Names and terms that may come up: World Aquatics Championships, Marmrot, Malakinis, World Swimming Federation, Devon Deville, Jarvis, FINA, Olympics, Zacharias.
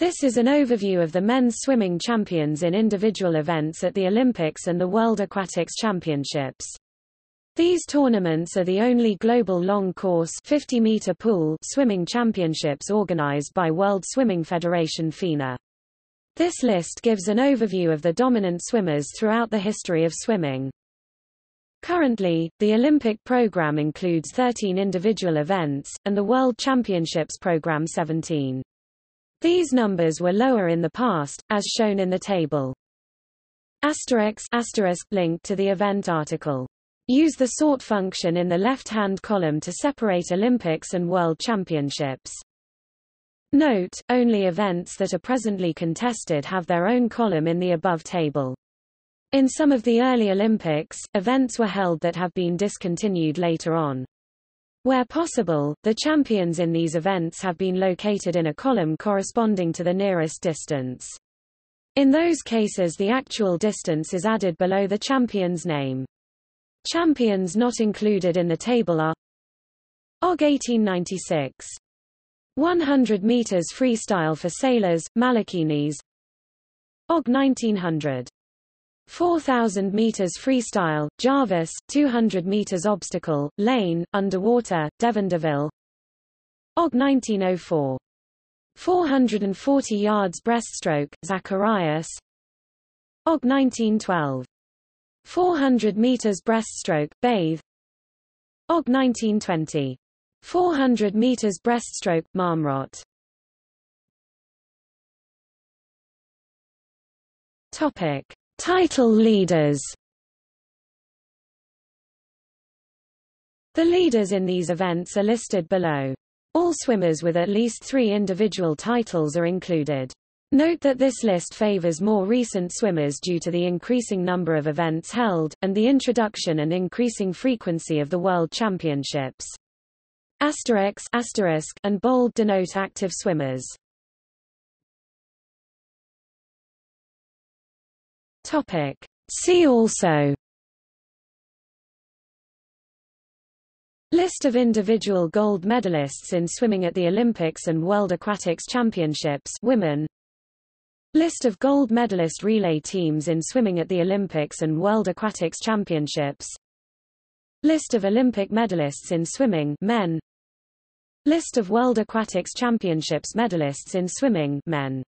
This is an overview of the men's swimming champions in individual events at the Olympics and the World Aquatics Championships. These tournaments are the only global long-course 50-meter pool swimming championships organized by World Swimming Federation (FINA). This list gives an overview of the dominant swimmers throughout the history of swimming. Currently, the Olympic program includes 13 individual events, and the World Championships program 17. These numbers were lower in the past, as shown in the table. **** link to the event article. Use the sort function in the left-hand column to separate Olympics and World Championships. Note, only events that are presently contested have their own column in the above table. In some of the early Olympics, events were held that have been discontinued later on. Where possible, the champions in these events have been located in a column corresponding to the nearest distance. In those cases, the actual distance is added below the champion's name. Champions not included in the table are: OG 1896, 100 meters freestyle for sailors, Malakinis; OG 1900, 4,000 meters freestyle, Jarvis; 200 meters obstacle, Lane, underwater, Devon Deville; OG 1904, 440 yards breaststroke, Zacharias; OG 1912, 400 meters breaststroke, Bathe; OG 1920, 400 meters breaststroke, Marmrot. Topic: Title leaders. The leaders in these events are listed below. All swimmers with at least 3 individual titles are included. Note that this list favors more recent swimmers due to the increasing number of events held, and the introduction and increasing frequency of the World Championships. *** and bold denote active swimmers. See also: List of individual gold medalists in swimming at the Olympics and World Aquatics Championships, women; List of gold medalist relay teams in swimming at the Olympics and World Aquatics Championships; List of Olympic medalists in swimming, men; List of World Aquatics Championships medalists in swimming, men.